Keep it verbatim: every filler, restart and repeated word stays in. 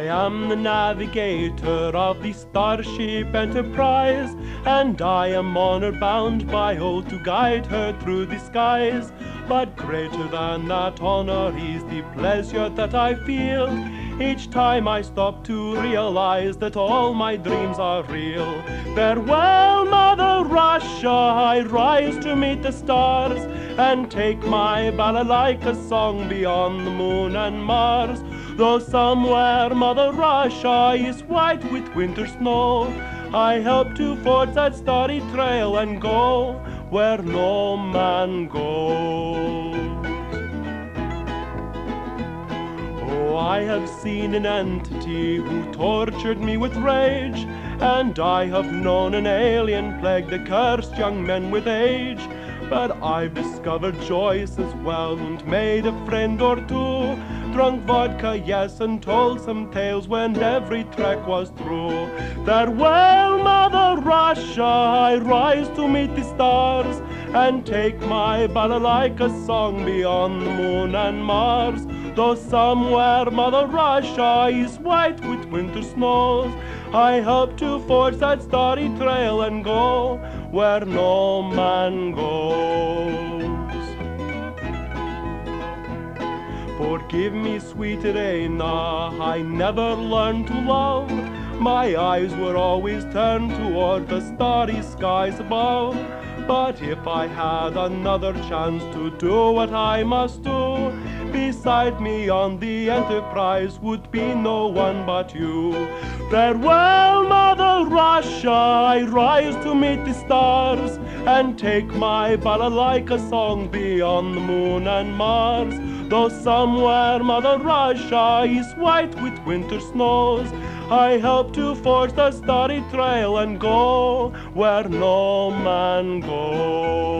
I am the navigator of the Starship Enterprise, and I am honor-bound by oath to guide her through the skies. But greater than that honor is the pleasure that I feel each time I stop to realize that all my dreams are real. Farewell, Mother Russia, I rise to meet the stars and take my balalaika song beyond the moon and Mars. Though somewhere Mother Russia is white with winter snow, I help to forge that starry trail and go where no man goes. Oh, I have seen an entity who tortured me with rage, and I have known an alien plague that cursed young men with age. But I've discovered joys as well and made a friend or two, drunk vodka, yes, and told some tales when every trek was through. Farewell, Mother Russia, I rise to meet the stars and take my balalaika song beyond the moon and Mars. Though somewhere Mother Russia is white with winter snows, I help to forge that starry trail and go where no man goes. Forgive me, sweet Elena, I never learned to love. My eyes were always turned toward the starry skies above. But if I had another chance to do what I must do, beside me on the Enterprise would be no one but you. Farewell, Mother Russia, I rise to meet the stars and take my balalaika song beyond the moon and Mars. Though somewhere Mother Russia is white with winter snows, I help to forge the starry trail and go where no man goes.